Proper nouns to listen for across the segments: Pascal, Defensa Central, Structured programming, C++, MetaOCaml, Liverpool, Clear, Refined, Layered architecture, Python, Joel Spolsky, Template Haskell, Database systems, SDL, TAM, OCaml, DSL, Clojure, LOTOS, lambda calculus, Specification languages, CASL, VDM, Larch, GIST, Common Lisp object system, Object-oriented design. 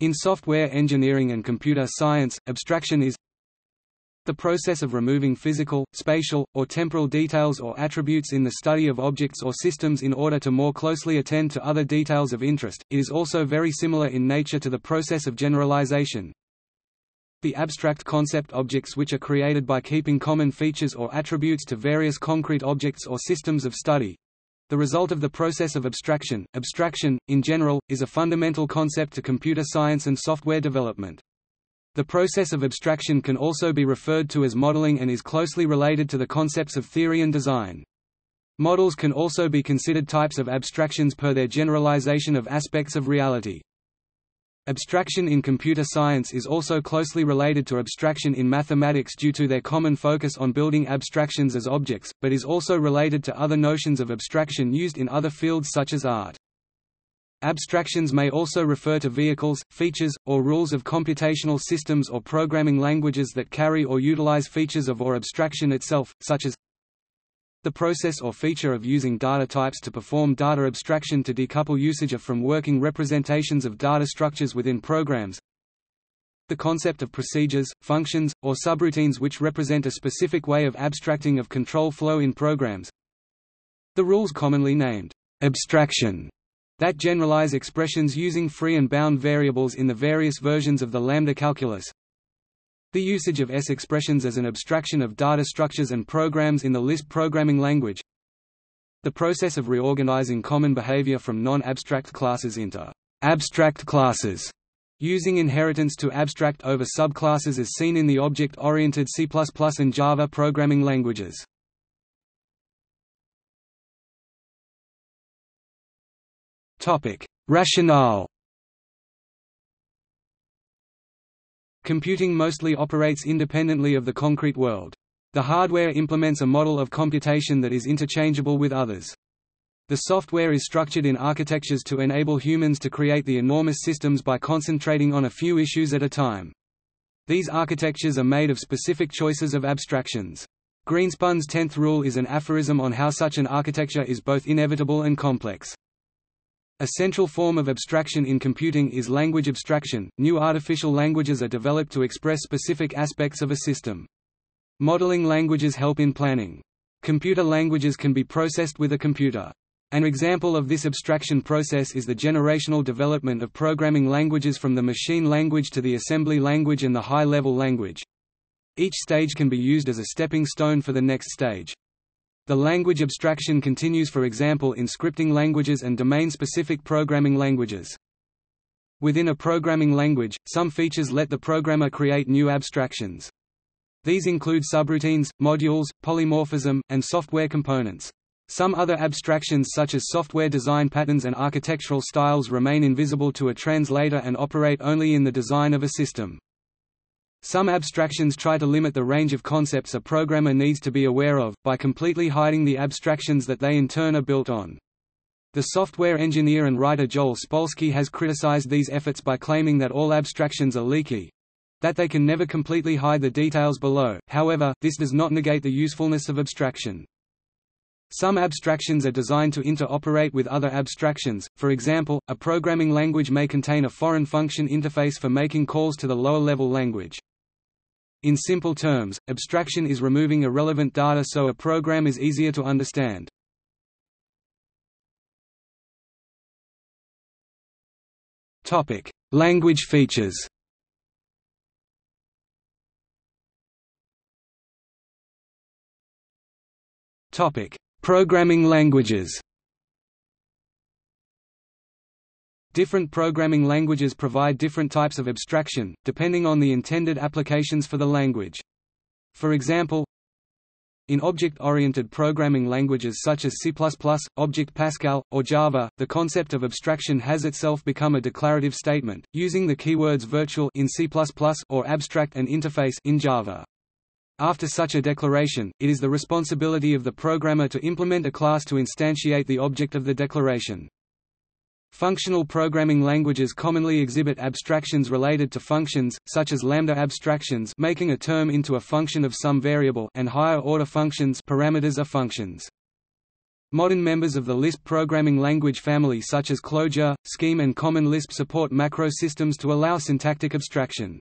In software engineering and computer science, abstraction is the process of removing physical, spatial, or temporal details or attributes in the study of objects or systems in order to more closely attend to other details of interest. It is also very similar in nature to the process of generalization. The abstract concept objects which are created by keeping common features or attributes to various concrete objects or systems of study. The result of the process of abstraction. Abstraction, in general, is a fundamental concept to computer science and software development. The process of abstraction can also be referred to as modeling and is closely related to the concepts of theory and design. Models can also be considered types of abstractions per their generalization of aspects of reality. Abstraction in computer science is also closely related to abstraction in mathematics due to their common focus on building abstractions as objects, but is also related to other notions of abstraction used in other fields such as art. Abstractions may also refer to vehicles, features, or rules of computational systems or programming languages that carry or utilize features of or abstraction itself, such as the process or feature of using data types to perform data abstraction to decouple usage of from working representations of data structures within programs. The concept of procedures, functions, or subroutines which represent a specific way of abstracting of control flow in programs. The rules commonly named abstraction that generalize expressions using free and bound variables in the various versions of the lambda calculus. The usage of S expressions as an abstraction of data structures and programs in the Lisp programming language. The process of reorganizing common behavior from non-abstract classes into abstract classes, using inheritance to abstract over subclasses as seen in the object-oriented C++ and Java programming languages. Rationale. Computing mostly operates independently of the concrete world. The hardware implements a model of computation that is interchangeable with others. The software is structured in architectures to enable humans to create the enormous systems by concentrating on a few issues at a time. These architectures are made of specific choices of abstractions. Greenspun's 10th rule is an aphorism on how such an architecture is both inevitable and complex. A central form of abstraction in computing is language abstraction. New artificial languages are developed to express specific aspects of a system. Modeling languages help in planning. Computer languages can be processed with a computer. An example of this abstraction process is the generational development of programming languages from the machine language to the assembly language and the high-level language. Each stage can be used as a stepping stone for the next stage. The language abstraction continues, for example, in scripting languages and domain-specific programming languages. Within a programming language, some features let the programmer create new abstractions. These include subroutines, modules, polymorphism, and software components. Some other abstractions, such as software design patterns and architectural styles, remain invisible to a translator and operate only in the design of a system. Some abstractions try to limit the range of concepts a programmer needs to be aware of, by completely hiding the abstractions that they in turn are built on. The software engineer and writer Joel Spolsky has criticized these efforts by claiming that all abstractions are leaky—that they can never completely hide the details below. However, this does not negate the usefulness of abstraction. Some abstractions are designed to interoperate with other abstractions. For example, a programming language may contain a foreign function interface for making calls to the lower-level language. In simple terms, abstraction is removing irrelevant data so a program is easier to understand. Topic: Language features. Topic: Programming languages. Different programming languages provide different types of abstraction, depending on the intended applications for the language. For example, in object-oriented programming languages such as C++, Object Pascal, or Java, the concept of abstraction has itself become a declarative statement, using the keywords virtual in C++ or abstract and interface in Java. After such a declaration, it is the responsibility of the programmer to implement a class to instantiate the object of the declaration. Functional programming languages commonly exhibit abstractions related to functions, such as lambda abstractions, making a term into a function of some variable, and higher-order functions, parameters are functions. Modern members of the Lisp programming language family such as Clojure, Scheme and Common Lisp support macro systems to allow syntactic abstraction.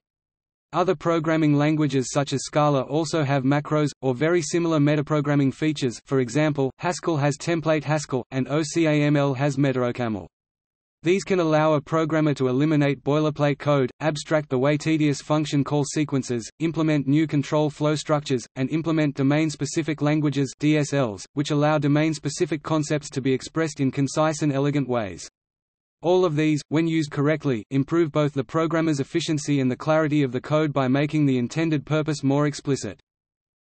Other programming languages such as Scala also have macros, or very similar metaprogramming features. For example, Haskell has template Haskell, and OCaml has MetaOCaml. These can allow a programmer to eliminate boilerplate code, abstract the way tedious function call sequences, implement new control flow structures, and implement domain-specific languages (DSLs), which allow domain-specific concepts to be expressed in concise and elegant ways. All of these, when used correctly, improve both the programmer's efficiency and the clarity of the code by making the intended purpose more explicit.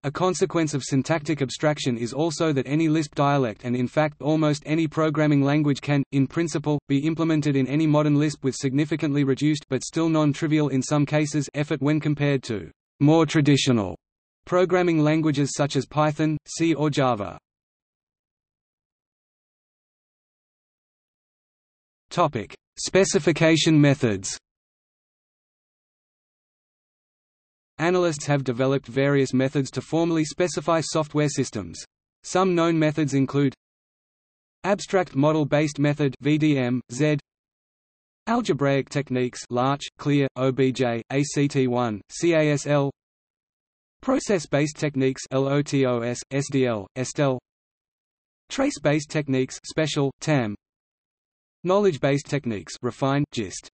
A consequence of syntactic abstraction is also that any Lisp dialect and in fact almost any programming language can, in principle, be implemented in any modern Lisp with significantly reduced but still non-trivial in some cases effort when compared to more traditional programming languages such as Python, C or Java. Topic: Specification methods. Analysts have developed various methods to formally specify software systems. Some known methods include Abstract Model-Based Method (VDM, Z), Algebraic Techniques (Larch, Clear, OBJ, ACT1, CASL), Process-Based Techniques (LOTOS, SDL, STEL), Trace-Based Techniques (Special, TAM), Knowledge-Based Techniques (Refined, GIST).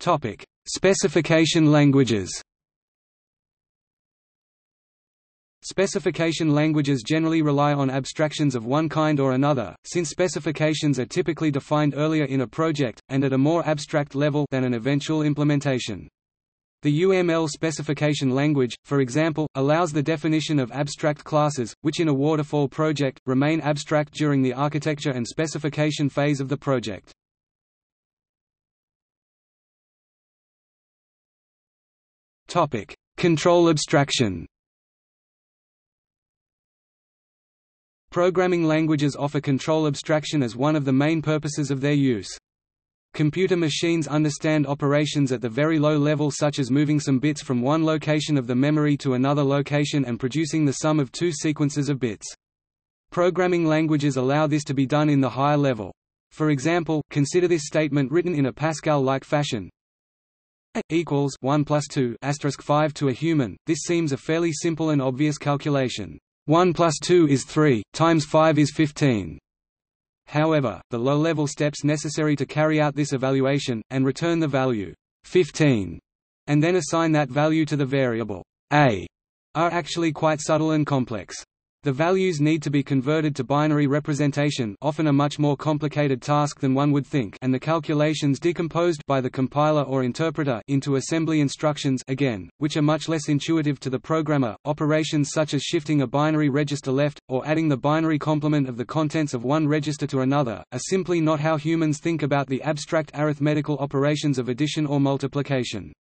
Topic: Specification languages. Specification languages generally rely on abstractions of one kind or another, since specifications are typically defined earlier in a project, and at a more abstract level than an eventual implementation. The UML specification language, for example, allows the definition of abstract classes, which in a waterfall project, remain abstract during the architecture and specification phase of the project. Topic: Control abstraction. Programming languages offer control abstraction as one of the main purposes of their use. Computer machines understand operations at the very low level, such as moving some bits from one location of the memory to another location and producing the sum of two sequences of bits. Programming languages allow this to be done in the higher level. For example, consider this statement written in a Pascal-like fashion. A equals 1 + 2 * 5 to a human. This seems a fairly simple and obvious calculation. 1 + 2 is 3, times 5 is 15. However, the low-level steps necessary to carry out this evaluation, and return the value 15, and then assign that value to the variable a, are actually quite subtle and complex. The values need to be converted to binary representation, often a much more complicated task than one would think, and the calculations decomposed by the compiler or interpreter into assembly instructions again, which are much less intuitive to the programmer. Operations such as shifting a binary register left, or adding the binary complement of the contents of one register to another, are simply not how humans think about the abstract arithmetical operations of addition or multiplication.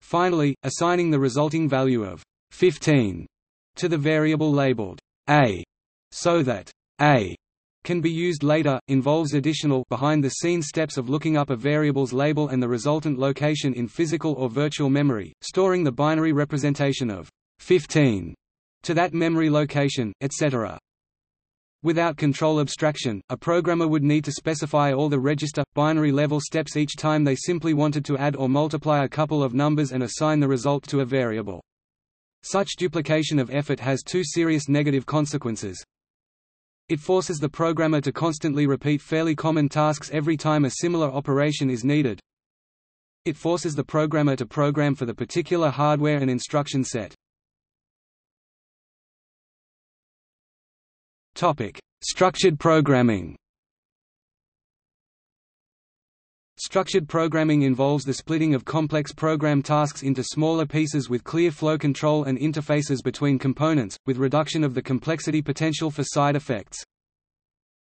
Finally, assigning the resulting value of 15 to the variable labeled a, so that a can be used later, involves additional behind-the-scenes steps of looking up a variable's label and the resultant location in physical or virtual memory, storing the binary representation of 15 to that memory location, etc. Without control abstraction, a programmer would need to specify all the register, binary level steps each time they simply wanted to add or multiply a couple of numbers and assign the result to a variable. Such duplication of effort has two serious negative consequences. It forces the programmer to constantly repeat fairly common tasks every time a similar operation is needed. It forces the programmer to program for the particular hardware and instruction set. Topic: Structured programming. Structured programming involves the splitting of complex program tasks into smaller pieces with clear flow control and interfaces between components, with reduction of the complexity potential for side effects.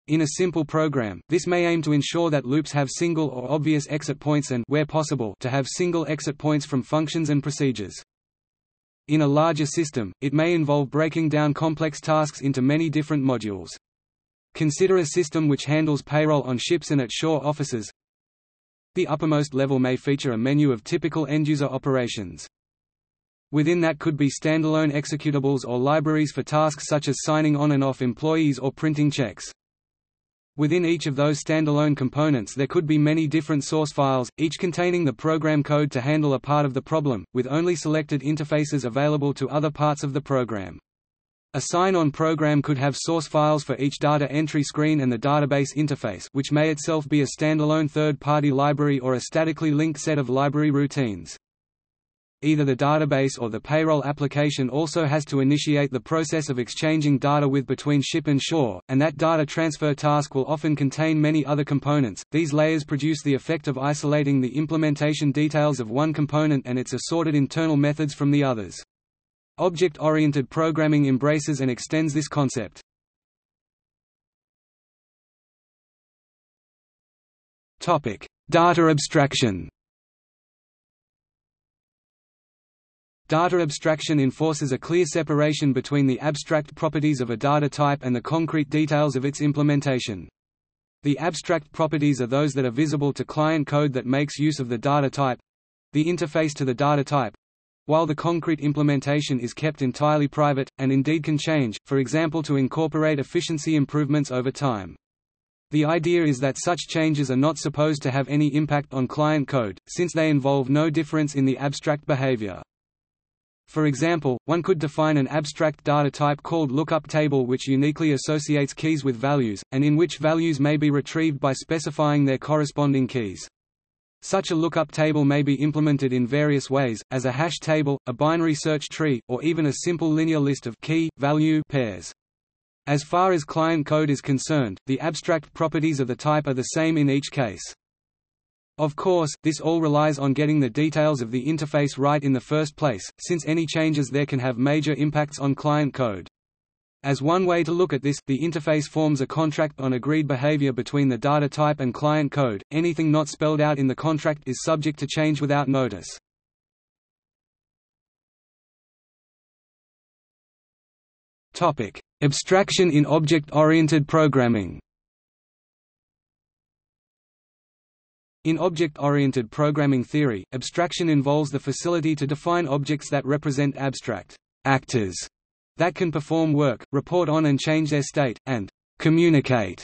In a simple program, this may aim to ensure that loops have single or obvious exit points and, where possible, to have single exit points from functions and procedures. In a larger system, it may involve breaking down complex tasks into many different modules. Consider a system which handles payroll on ships and at shore offices. The uppermost level may feature a menu of typical end-user operations. Within that could be standalone executables or libraries for tasks such as signing on and off employees or printing checks. Within each of those standalone components there could be many different source files, each containing the program code to handle a part of the problem, with only selected interfaces available to other parts of the program. A sign-on program could have source files for each data entry screen and the database interface, which may itself be a standalone third-party library or a statically linked set of library routines. Either the database or the payroll application also has to initiate the process of exchanging data with between ship and shore, and that data transfer task will often contain many other components. These layers produce the effect of isolating the implementation details of one component and its assorted internal methods from the others. Object-oriented programming embraces and extends this concept. Topic: Data abstraction. Data abstraction enforces a clear separation between the abstract properties of a data type and the concrete details of its implementation. The abstract properties are those that are visible to client code that makes use of the data type, the interface to the data type, while the concrete implementation is kept entirely private, and indeed can change, for example to incorporate efficiency improvements over time. The idea is that such changes are not supposed to have any impact on client code, since they involve no difference in the abstract behavior. For example, one could define an abstract data type called lookup table which uniquely associates keys with values, and in which values may be retrieved by specifying their corresponding keys. Such a lookup table may be implemented in various ways, as a hash table, a binary search tree, or even a simple linear list of key-value pairs. As far as client code is concerned, the abstract properties of the type are the same in each case. Of course, this all relies on getting the details of the interface right in the first place, since any changes there can have major impacts on client code. As one way to look at this, the interface forms a contract on agreed behavior between the data type and client code. Anything not spelled out in the contract is subject to change without notice. Topic: Abstraction in object-oriented programming. In object-oriented programming theory, abstraction involves the facility to define objects that represent abstract actors that can perform work, report on and change their state, and communicate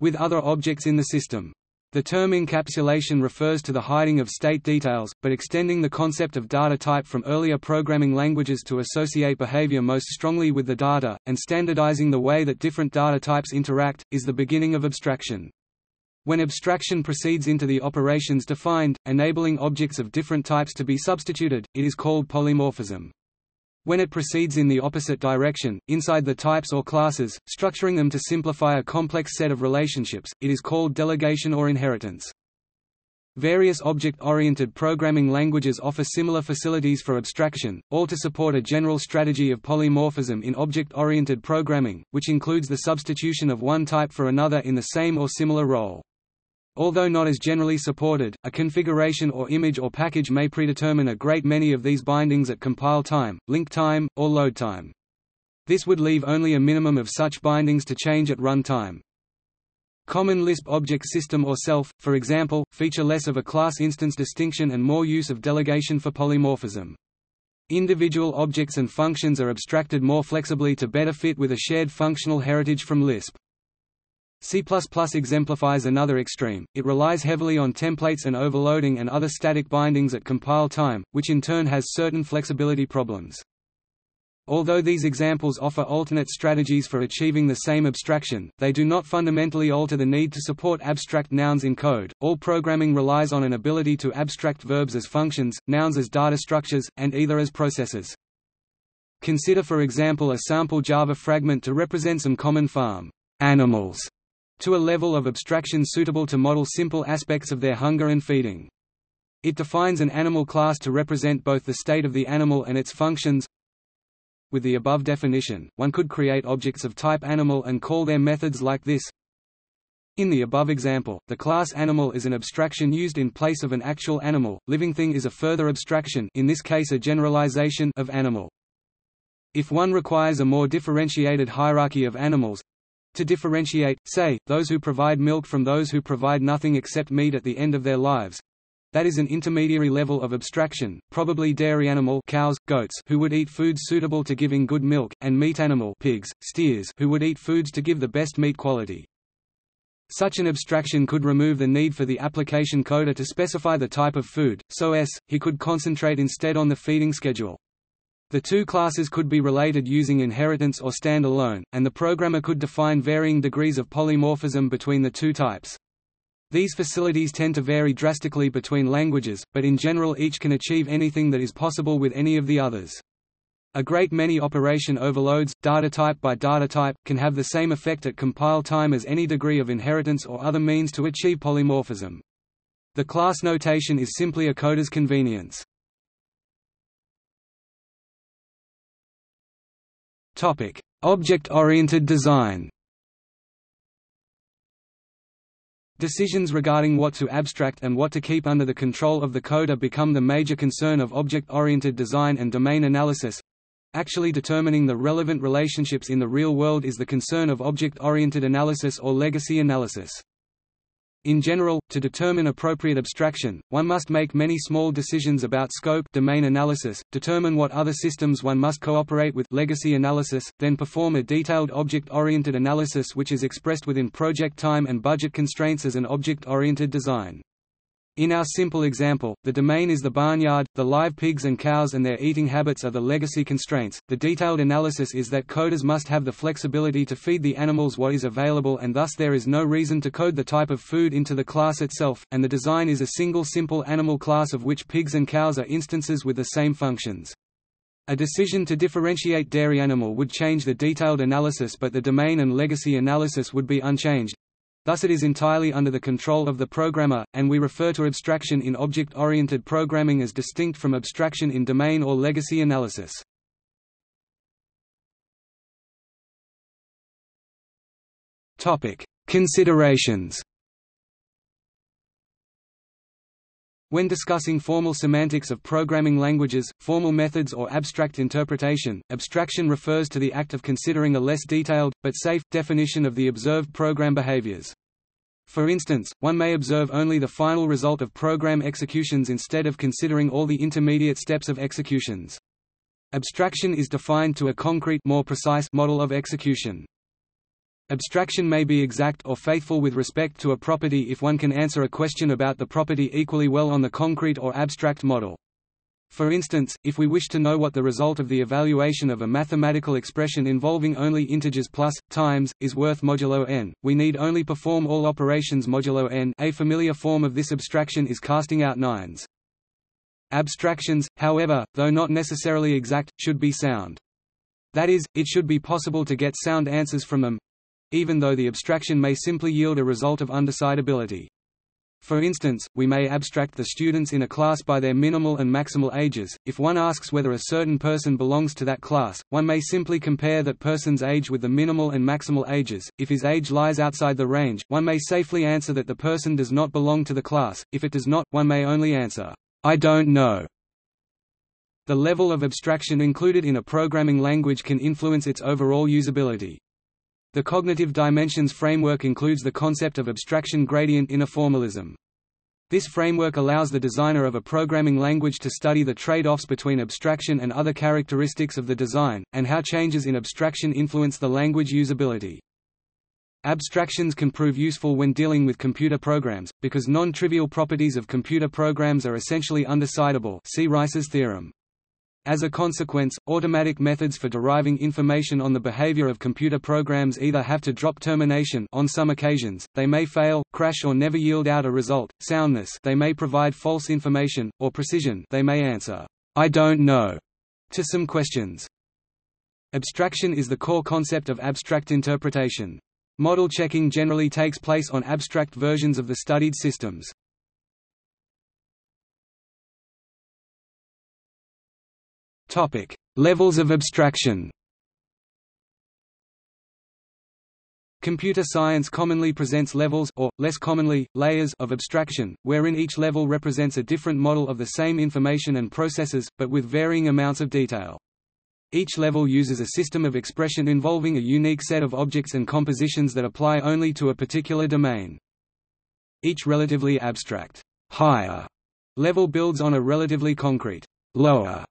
with other objects in the system. The term encapsulation refers to the hiding of state details, but extending the concept of data type from earlier programming languages to associate behavior most strongly with the data, and standardizing the way that different data types interact, is the beginning of abstraction. When abstraction proceeds into the operations defined, enabling objects of different types to be substituted, it is called polymorphism. When it proceeds in the opposite direction, inside the types or classes, structuring them to simplify a complex set of relationships, it is called delegation or inheritance. Various object-oriented programming languages offer similar facilities for abstraction, all to support a general strategy of polymorphism in object-oriented programming, which includes the substitution of one type for another in the same or similar role. Although not as generally supported, a configuration or image or package may predetermine a great many of these bindings at compile time, link time, or load time. This would leave only a minimum of such bindings to change at runtime. Common Lisp object system or self, for example, feature less of a class instance distinction and more use of delegation for polymorphism. Individual objects and functions are abstracted more flexibly to better fit with a shared functional heritage from Lisp. C++ exemplifies another extreme, it relies heavily on templates and overloading and other static bindings at compile time, which in turn has certain flexibility problems. Although these examples offer alternate strategies for achieving the same abstraction, they do not fundamentally alter the need to support abstract nouns in code. All programming relies on an ability to abstract verbs as functions, nouns as data structures, and either as processes. Consider for example a sample Java fragment to represent some common farm animals to a level of abstraction suitable to model simple aspects of their hunger and feeding. It defines an animal class to represent both the state of the animal and its functions. With the above definition, one could create objects of type animal and call their methods like this. In the above example, the class animal is an abstraction used in place of an actual animal. Living thing is a further abstraction, in this case a generalization of animal. If one requires a more differentiated hierarchy of animals, to differentiate, say, those who provide milk from those who provide nothing except meat at the end of their lives, that is an intermediary level of abstraction, probably dairy animal cows, goats who would eat foods suitable to giving good milk, and meat animal pigs, steers who would eat foods to give the best meat quality. Such an abstraction could remove the need for the application coder to specify the type of food, so he could concentrate instead on the feeding schedule. The two classes could be related using inheritance or stand-alone, and the programmer could define varying degrees of polymorphism between the two types. These facilities tend to vary drastically between languages, but in general each can achieve anything that is possible with any of the others. A great many operation overloads, data type by data type, can have the same effect at compile time as any degree of inheritance or other means to achieve polymorphism. The class notation is simply a coder's convenience. Topic: Object-oriented design. Decisions regarding what to abstract and what to keep under the control of the coder become the major concern of object-oriented design and domain analysis. Actually determining the relevant relationships in the real world is the concern of object-oriented analysis or legacy analysis. In general, to determine appropriate abstraction, one must make many small decisions about scope, domain analysis, determine what other systems one must cooperate with, legacy analysis, then perform a detailed object-oriented analysis which is expressed within project time and budget constraints as an object-oriented design. In our simple example, the domain is the barnyard, the live pigs and cows and their eating habits are the legacy constraints. The detailed analysis is that coders must have the flexibility to feed the animals what is available, and thus there is no reason to code the type of food into the class itself, and the design is a single simple animal class of which pigs and cows are instances with the same functions. A decision to differentiate dairy animal would change the detailed analysis, but the domain and legacy analysis would be unchanged. Thus it is entirely under the control of the programmer, and we refer to abstraction in object-oriented programming as distinct from abstraction in domain or legacy analysis. Topic: Considerations. When discussing formal semantics of programming languages, formal methods or abstract interpretation, abstraction refers to the act of considering a less detailed, but safe, definition of the observed program behaviors. For instance, one may observe only the final result of program executions instead of considering all the intermediate steps of executions. Abstraction is defined to a concrete, more precise model of execution. Abstraction may be exact or faithful with respect to a property if one can answer a question about the property equally well on the concrete or abstract model. For instance, if we wish to know what the result of the evaluation of a mathematical expression involving only integers plus, times, is worth modulo n, we need only perform all operations modulo n. A familiar form of this abstraction is casting out nines. Abstractions, however, though not necessarily exact, should be sound. That is, it should be possible to get sound answers from them, even though the abstraction may simply yield a result of undecidability. For instance, we may abstract the students in a class by their minimal and maximal ages. If one asks whether a certain person belongs to that class, one may simply compare that person's age with the minimal and maximal ages. If his age lies outside the range, one may safely answer that the person does not belong to the class. If it does not, one may only answer, "I don't know." The level of abstraction included in a programming language can influence its overall usability. The cognitive dimensions framework includes the concept of abstraction gradient in a formalism. This framework allows the designer of a programming language to study the trade-offs between abstraction and other characteristics of the design, and how changes in abstraction influence the language usability. Abstractions can prove useful when dealing with computer programs, because non-trivial properties of computer programs are essentially undecidable. See Rice's theorem. As a consequence, automatic methods for deriving information on the behavior of computer programs either have to drop termination on some occasions, they may fail, crash or never yield out a result, soundness they may provide false information, or precision they may answer, "I don't know," to some questions. Abstraction is the core concept of abstract interpretation. Model checking generally takes place on abstract versions of the studied systems. Topic: Levels of abstraction. Computer science commonly presents levels, or, less commonly, layers of abstraction, wherein each level represents a different model of the same information and processes, but with varying amounts of detail. Each level uses a system of expression involving a unique set of objects and compositions that apply only to a particular domain. Each relatively abstract higher level builds on a relatively concrete lower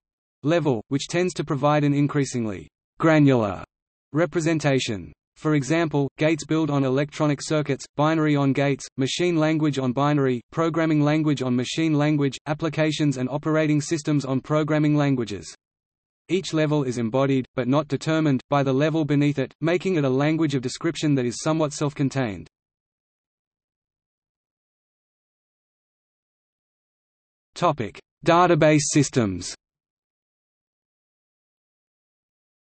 level, which tends to provide an increasingly granular representation. For example, gates build on electronic circuits, binary on gates, machine language on binary, programming language on machine language, applications and operating systems on programming languages. Each level is embodied, but not determined, by the level beneath it, making it a language of description that is somewhat self-contained. Database systems.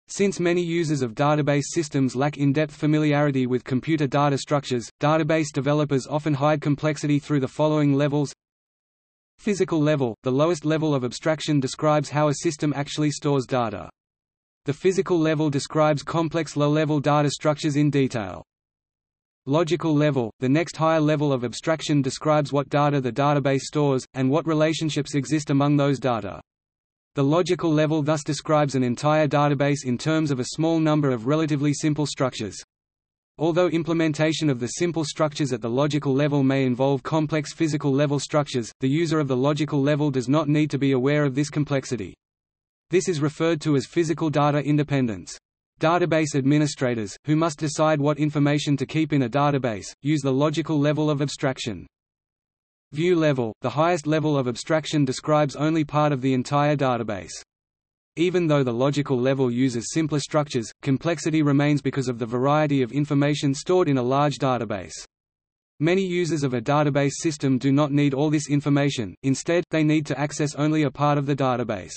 Since many users of database systems lack in-depth familiarity with computer data structures, database developers often hide complexity through the following levels. Physical level – the lowest level of abstraction describes how a system actually stores data. The physical level describes complex low-level data structures in detail. Logical level – the next higher level of abstraction describes what data the database stores, and what relationships exist among those data. The logical level thus describes an entire database in terms of a small number of relatively simple structures. Although implementation of the simple structures at the logical level may involve complex physical level structures, the user of the logical level does not need to be aware of this complexity. This is referred to as physical data independence. Database administrators, who must decide what information to keep in a database, use the logical level of abstraction. View level – the highest level of abstraction describes only part of the entire database. Even though the logical level uses simpler structures, complexity remains because of the variety of information stored in a large database. Many users of a database system do not need all this information, instead, they need to access only a part of the database.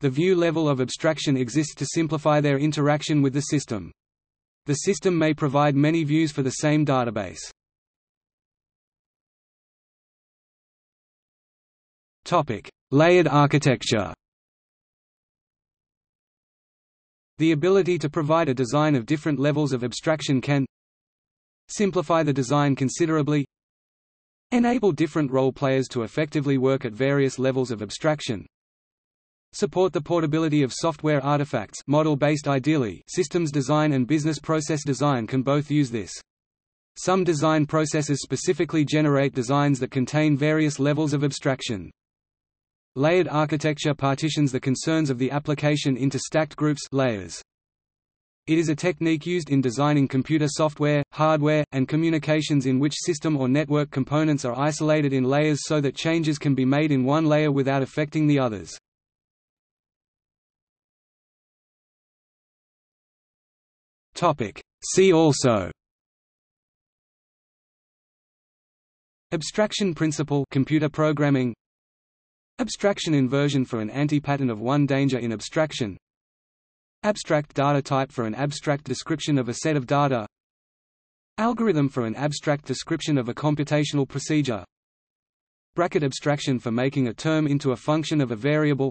The view level of abstraction exists to simplify their interaction with the system. The system may provide many views for the same database. Layered architecture. The ability to provide a design of different levels of abstraction can simplify the design considerably, enable different role players to effectively work at various levels of abstraction, support the portability of software artifacts, model-based ideally. Systems design and business process design can both use this. Some design processes specifically generate designs that contain various levels of abstraction. Layered architecture partitions the concerns of the application into stacked groups, layers. It is a technique used in designing computer software, hardware, and communications in which system or network components are isolated in layers so that changes can be made in one layer without affecting the others. See also: abstraction principle, computer programming. Abstraction inversion for an anti-pattern of one danger in abstraction. Abstract data type for an abstract description of a set of data. Algorithm for an abstract description of a computational procedure. Bracket abstraction for making a term into a function of a variable.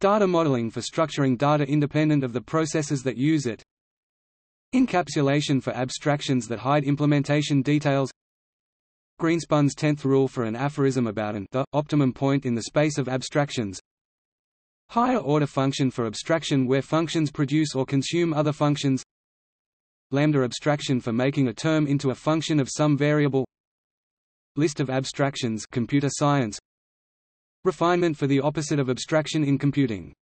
Data modeling for structuring data independent of the processes that use it. Encapsulation for abstractions that hide implementation details. Greenspun's 10th rule for an aphorism about the optimum point in the space of abstractions. Higher order function for abstraction where functions produce or consume other functions. Lambda abstraction for making a term into a function of some variable. List of abstractions, computer science. Refinement for the opposite of abstraction in computing.